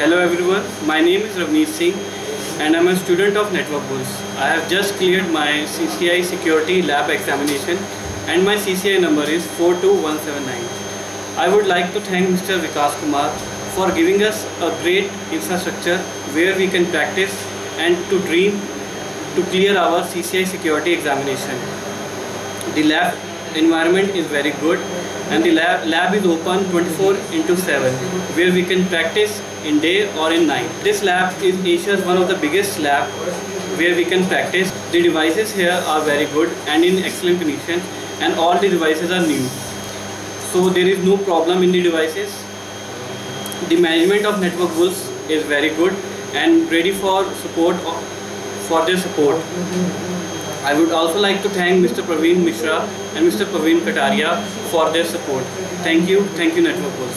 Hello everyone, my name is Ravneet Singh and I am a student of Network Bulls. I have just cleared my CCIE Security Lab examination and my CCIE number is 42179. I would like to thank Mr. Vikas Kumar for giving us a great infrastructure where we can practice and to dream to clear our CCIE Security examination. The lab environment is very good and the lab is open 24/7 where we can practice in day or in night. This lab is Asia's one of the biggest lab where we can practice. The devices here are very good and in excellent condition and all the devices are new. So there is no problem in the devices. The management of Network Bulls is very good and ready for their support. I would also like to thank Mr. Praveen Mishra and Mr. Praveen Kataria for their support. Thank you Network Bulls.